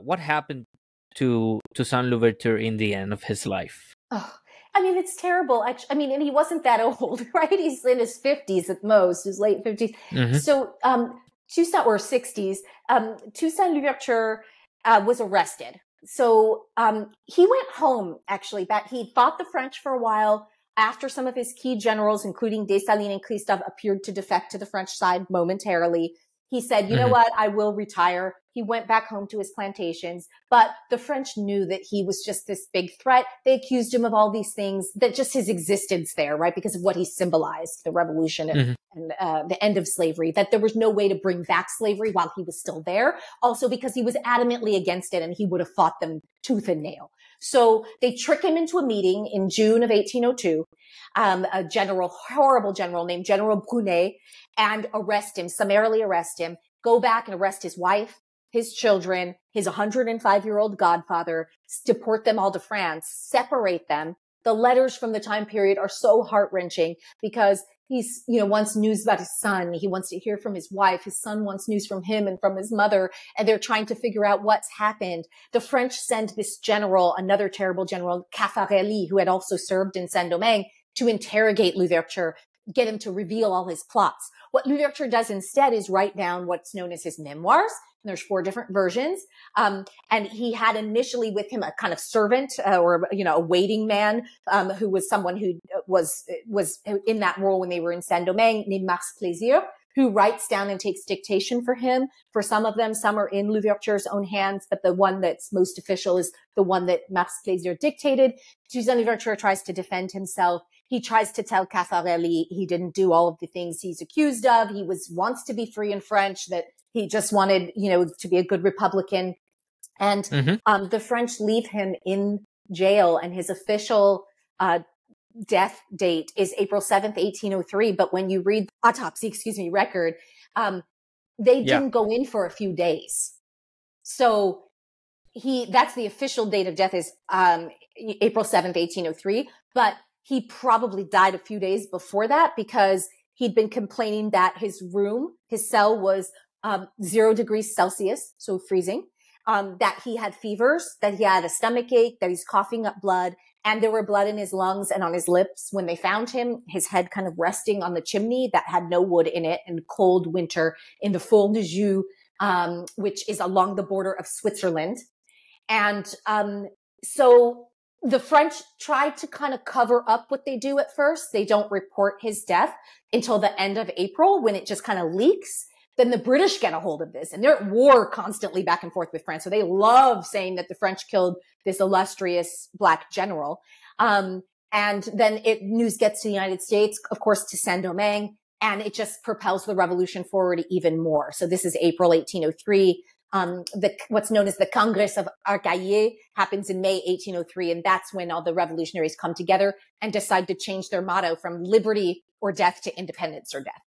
What happened to Toussaint Louverture in the end of his life? Oh, I mean, it's terrible. I mean, and he wasn't that old, right? He's in his 50s at most, his late 50s. Mm-hmm. So Toussaint, or 60s, Toussaint Louverture was arrested. So he went home, actually. He fought the French for a while after some of his key generals, including Dessalines and Christophe, appeared to defect to the French side momentarily. He said, you know what, I will retire. He went back home to his plantations, but the French knew that he was just this big threat. They accused him of all these things, that just his existence there, right, because of what he symbolized, the revolution and the end of slavery, that there was no way to bring back slavery while he was still there. Also because he was adamantly against it and he would have fought them tooth and nail. So they trick him into a meeting in June of 1802, a horrible general named General Brunet, and arrest him, summarily arrest him, go back and arrest his wife, his children, his 105-year-old godfather, deport them all to France, separate them. The letters from the time period are so heart-wrenching because he's, you know, wants news about his son. He wants to hear from his wife. His son wants news from him and from his mother, and they're trying to figure out what's happened. The French send this general, another terrible general, Cafarelli, who had also served in Saint-Domingue, to interrogate Louverture, get him to reveal all his plots. What Louverture does instead is write down what's known as his memoirs. And there's 4 different versions. And he had initially with him a kind of servant or, you know, a waiting man who was someone who was in that role when they were in Saint-Domingue, named Max Plaisir, who writes down and takes dictation for him. For some of them, some are in Louverture's own hands, but the one that's most official is the one that Max Plaisir dictated. Toussaint Louverture tries to defend himself. He tries to tell Cafarelli he didn't do all of the things he's accused of. He wants to be free in French, that he just wanted, you know, to be a good Republican. And the French leave him in jail, and his official death date is April 7th, 1803. But when you read the autopsy, record, they didn't go in for a few days. So that's the official date of death is April 7th, 1803. But he probably died a few days before that because he'd been complaining that his room, his cell was 0 degrees Celsius, so freezing, that he had fevers, that he had a stomach ache, that he's coughing up blood, and there were blood in his lungs and on his lips. When they found him, his head kind of resting on the chimney that had no wood in it in cold winter in the Fort de Joux, which is along the border of Switzerland. And so the French tried to kind of cover up what they do at first. They don't report his death until the end of April when it just kind of leaks. Then the British get a hold of this, and they're at war constantly back and forth with France. So they love saying that the French killed this illustrious black general. And then news gets to the United States, of course, to Saint-Domingue, and it just propels the revolution forward even more. So this is April 1803. What's known as the Congress of Arcaillé happens in May 1803, and that's when all the revolutionaries come together and decide to change their motto from liberty or death to independence or death.